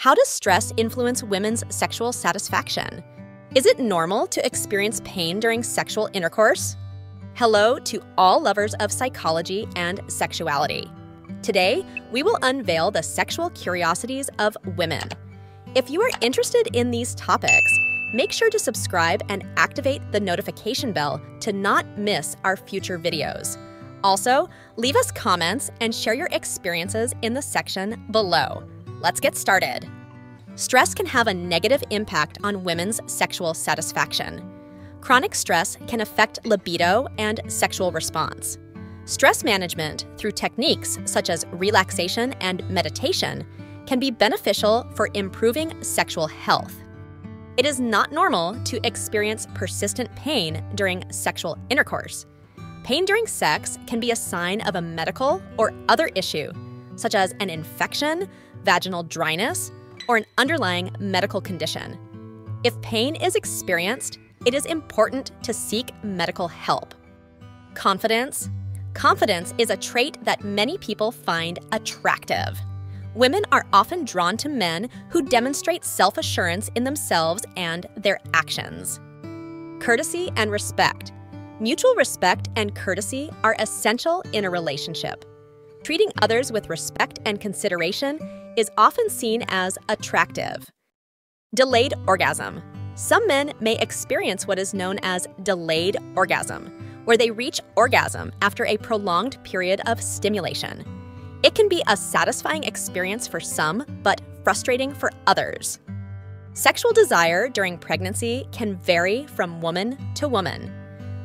How does stress influence women's sexual satisfaction? Is it normal to experience pain during sexual intercourse? Hello to all lovers of psychology and sexuality. Today, we will unveil the sexual curiosities of women. If you are interested in these topics, make sure to subscribe and activate the notification bell to not miss our future videos. Also, leave us comments and share your experiences in the section below. Let's get started. Stress can have a negative impact on women's sexual satisfaction. Chronic stress can affect libido and sexual response. Stress management through techniques such as relaxation and meditation can be beneficial for improving sexual health. It is not normal to experience persistent pain during sexual intercourse. Pain during sex can be a sign of a medical or other issue, such as an infection, vaginal dryness, or an underlying medical condition. If pain is experienced, it is important to seek medical help. Confidence. Confidence is a trait that many people find attractive. Women are often drawn to men who demonstrate self-assurance in themselves and their actions. Courtesy and respect. Mutual respect and courtesy are essential in a relationship. Treating others with respect and consideration is often seen as attractive. Delayed orgasm. Some men may experience what is known as delayed orgasm, where they reach orgasm after a prolonged period of stimulation. It can be a satisfying experience for some, but frustrating for others. Sexual desire during pregnancy can vary from woman to woman.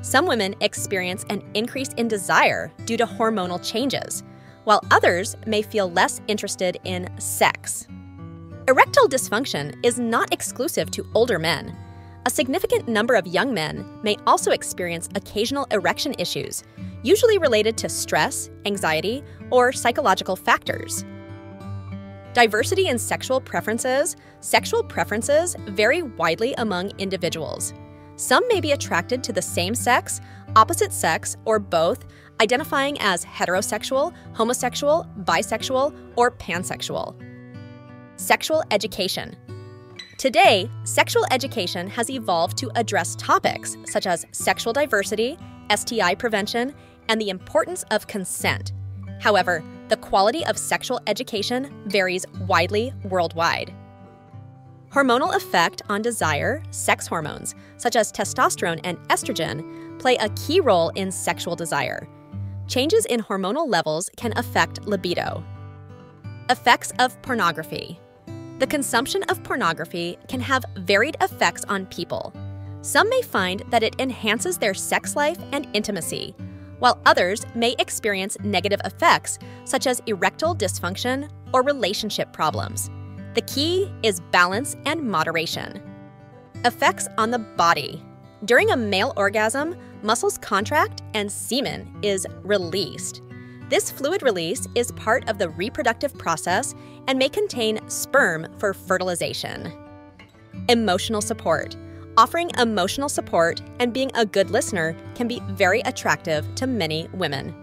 Some women experience an increase in desire due to hormonal changes, while others may feel less interested in sex. Erectile dysfunction is not exclusive to older men. A significant number of young men may also experience occasional erection issues, usually related to stress, anxiety, or psychological factors. Diversity in sexual preferences. Sexual preferences vary widely among individuals. Some may be attracted to the same sex, opposite sex, or both, identifying as heterosexual, homosexual, bisexual, or pansexual. Sexual education. Today, sexual education has evolved to address topics such as sexual diversity, STI prevention, and the importance of consent. However, the quality of sexual education varies widely worldwide. Hormonal effect on desire. Sex hormones, such as testosterone and estrogen, play a key role in sexual desire. Changes in hormonal levels can affect libido. Effects of pornography. The consumption of pornography can have varied effects on people. Some may find that it enhances their sex life and intimacy, while others may experience negative effects such as erectile dysfunction or relationship problems. The key is balance and moderation. Effects on the body. During a male orgasm, muscles contract and semen is released. This fluid release is part of the reproductive process and may contain sperm for fertilization. Emotional support. Offering emotional support and being a good listener can be very attractive to many women.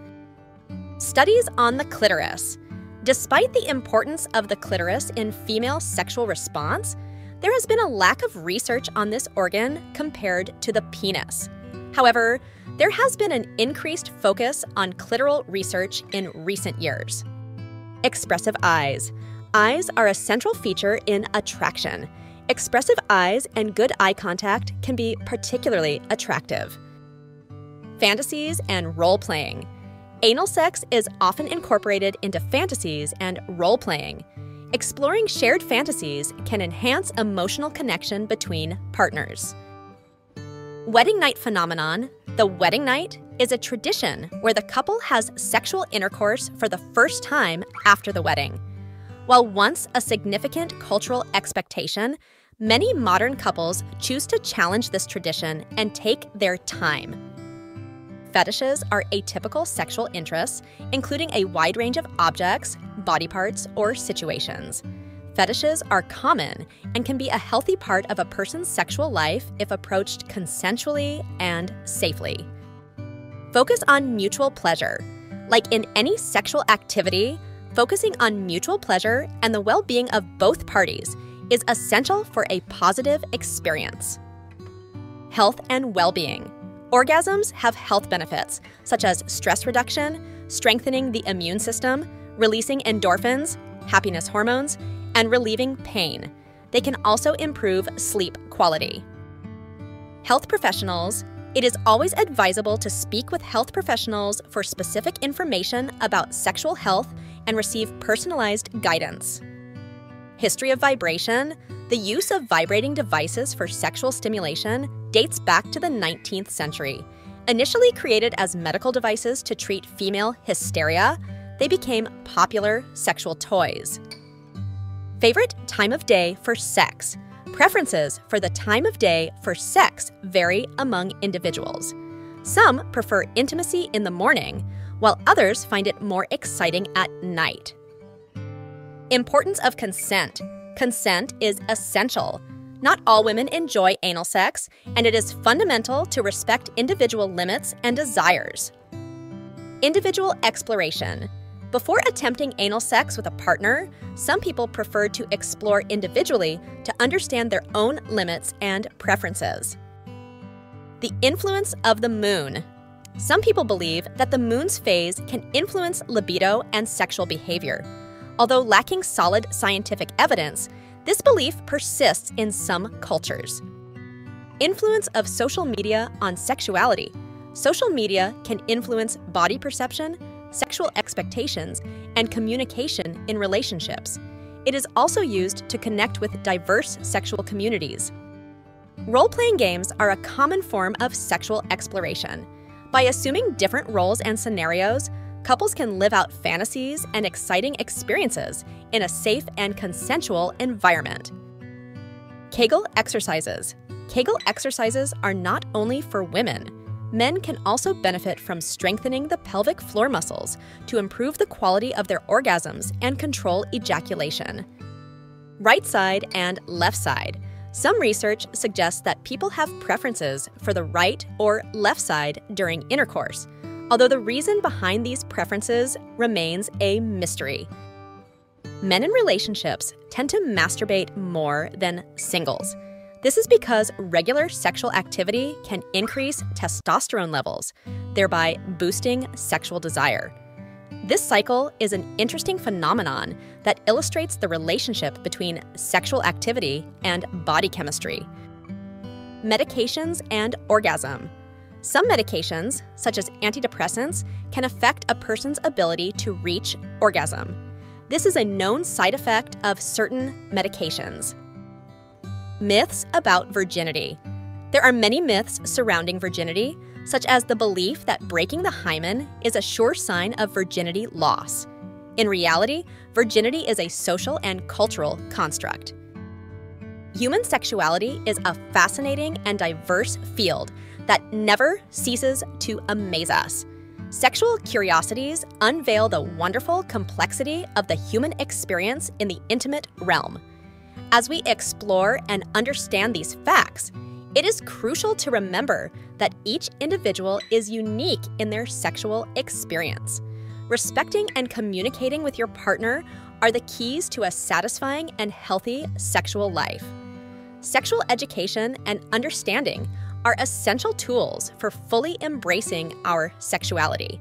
Studies on the clitoris. Despite the importance of the clitoris in female sexual response, there has been a lack of research on this organ compared to the penis. However, there has been an increased focus on clitoral research in recent years. Expressive eyes. Eyes are a central feature in attraction. Expressive eyes and good eye contact can be particularly attractive. Fantasies and role-playing. Anal sex is often incorporated into fantasies and role-playing. Exploring shared fantasies can enhance emotional connection between partners. Wedding night phenomenon. The wedding night is a tradition where the couple has sexual intercourse for the first time after the wedding. While once a significant cultural expectation, many modern couples choose to challenge this tradition and take their time. Fetishes are atypical sexual interests, including a wide range of objects, body parts, or situations. Fetishes are common and can be a healthy part of a person's sexual life if approached consensually and safely. Focus on mutual pleasure. Like in any sexual activity, focusing on mutual pleasure and the well-being of both parties is essential for a positive experience. Health and well-being. Orgasms have health benefits, such as stress reduction, strengthening the immune system, releasing endorphins, happiness hormones, and relieving pain. They can also improve sleep quality. Health professionals. It is always advisable to speak with health professionals for specific information about sexual health and receive personalized guidance. History of vibration. The use of vibrating devices for sexual stimulation dates back to the 19th century. Initially created as medical devices to treat female hysteria, they became popular sexual toys. Favorite time of day for sex. Preferences for the time of day for sex vary among individuals. Some prefer intimacy in the morning, while others find it more exciting at night. Importance of consent. Consent is essential. Not all women enjoy anal sex, and it is fundamental to respect individual limits and desires. Individual exploration. Before attempting anal sex with a partner, some people prefer to explore individually to understand their own limits and preferences. The influence of the moon. Some people believe that the moon's phase can influence libido and sexual behavior. Although lacking solid scientific evidence, this belief persists in some cultures. Influence of social media on sexuality. Social media can influence body perception, sexual expectations, and communication in relationships. It is also used to connect with diverse sexual communities. Role-playing games are a common form of sexual exploration. By assuming different roles and scenarios, couples can live out fantasies and exciting experiences in a safe and consensual environment. Kegel exercises. Kegel exercises are not only for women. Men can also benefit from strengthening the pelvic floor muscles to improve the quality of their orgasms and control ejaculation. Right side and left side. Some research suggests that people have preferences for the right or left side during intercourse, although the reason behind these preferences remains a mystery. Men in relationships tend to masturbate more than singles. This is because regular sexual activity can increase testosterone levels, thereby boosting sexual desire. This cycle is an interesting phenomenon that illustrates the relationship between sexual activity and body chemistry. Medications and orgasm. Some medications, such as antidepressants, can affect a person's ability to reach orgasm. This is a known side effect of certain medications. Myths about virginity. There are many myths surrounding virginity, such as the belief that breaking the hymen is a sure sign of virginity loss. In reality, virginity is a social and cultural construct. Human sexuality is a fascinating and diverse field that never ceases to amaze us. Sexual curiosities unveil the wonderful complexity of the human experience in the intimate realm. As we explore and understand these facts, it is crucial to remember that each individual is unique in their sexual experience. Respecting and communicating with your partner are the keys to a satisfying and healthy sexual life. Sexual education and understanding are essential tools for fully embracing our sexuality.